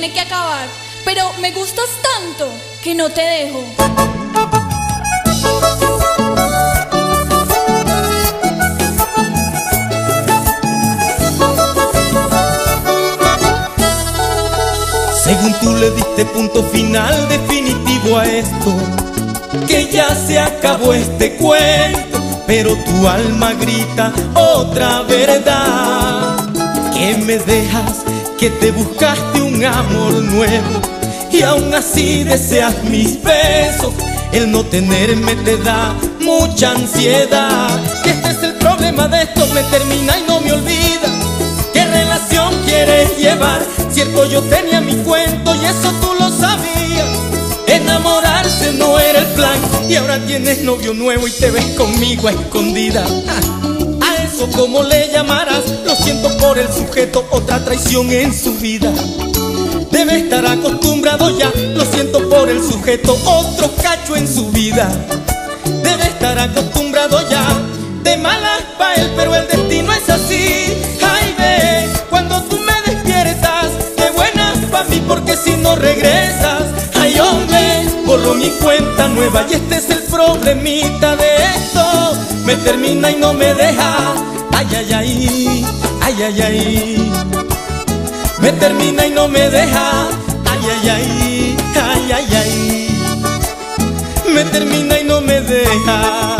tiene que acabar, pero me gustas tanto que no te dejo. Según tú le diste punto final definitivo a esto, que ya se acabó este cuento, pero tu alma grita otra verdad. Que me dejas, que te buscaste un amor nuevo y aún así deseas mis besos. El no tenerme te da mucha ansiedad. Que este es el problema de esto, me termina y no me olvida. ¿Qué relación quieres llevar? Cierto, yo tenía mi cuento y eso tú lo sabías. Enamorarse no era el plan y ahora tienes novio nuevo y te ves conmigo a escondida. A eso como le llamarás, lo siento por el sujeto, otra traición en su vida. Debe estar acostumbrado ya, lo siento por el sujeto, otro cacho en su vida. Debe estar acostumbrado ya, de malas pa' él, pero el destino es así. Ay, ve, cuando tú me despiertas, de buenas pa' mí, porque si no regresas, ay, hombre, borro mi cuenta nueva y este es el problemita de esto. Me termina y no me deja, ay, ay, ay, ay, ay, ay. Me termina y no me deja, ay, ay, ay, ay, ay, ay. Me termina y no me deja.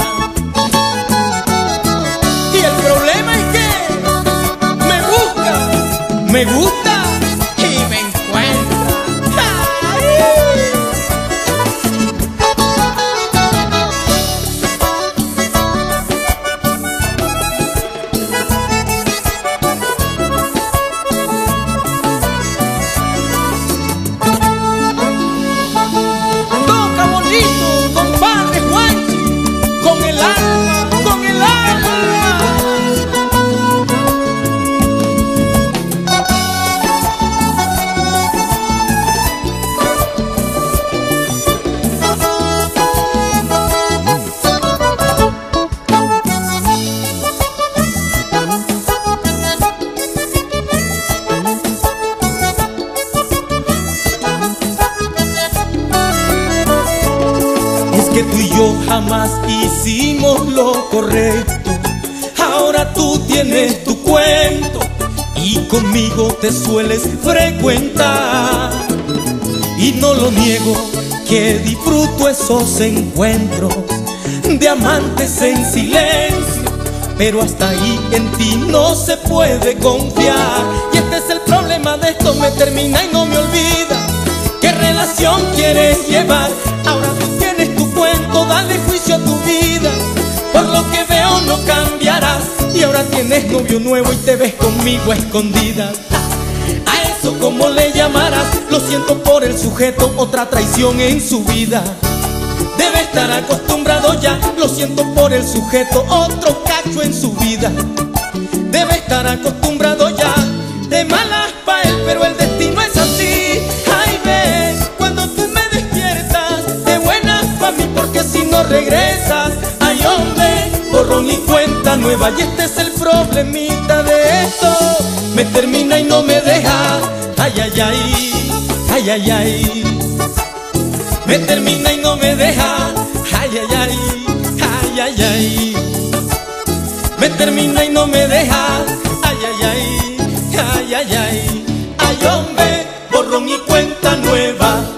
Y el problema es que me busca, me gusta y me encuentra. Que tú y yo jamás hicimos lo correcto. Ahora tú tienes tu cuento y conmigo te sueles frecuentar. Y no lo niego que disfruto esos encuentros de amantes en silencio, pero hasta ahí en ti no se puede confiar. Y este es el problema de esto, me termina y no me olvida. ¿Qué relación quieres llevar? Ahora tú tienes tu cuento, dale juicio a tu vida. Por lo que veo no cambiarás y ahora tienes novio nuevo y te ves conmigo a escondidas. A eso como le llamarás, lo siento por el sujeto, otra traición en su vida. Debe estar acostumbrado ya, lo siento por el sujeto, otro cacho en su vida. Debe estar acostumbrado ya, de malas pa' él, pero el destino es así. Ay, ve, cuando tú me despiertas, de buenas pa' mí, porque si no regresas, ay, hombre, borro mi cuenta nueva y este es el problemita de esto. Me termina y no me deja, ay, ay, ay, ay, ay, ay. Me termina y no me deja, ay, ay, ay, ay, ay, ay. Me termina y no me deja, ay, ay, ay, ay, ay, ay, ay, hombre, borrón y cuenta nueva.